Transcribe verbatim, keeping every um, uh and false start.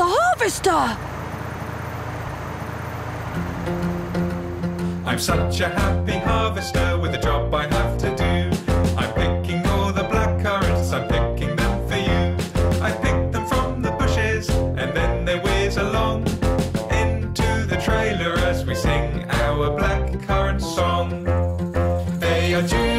the harvester! I'm such a happy harvester with a job I have to do. I'm picking all the black currants, I'm picking them for you. I pick them from the bushes and then they whiz along into the trailer as we sing our black currant song. They are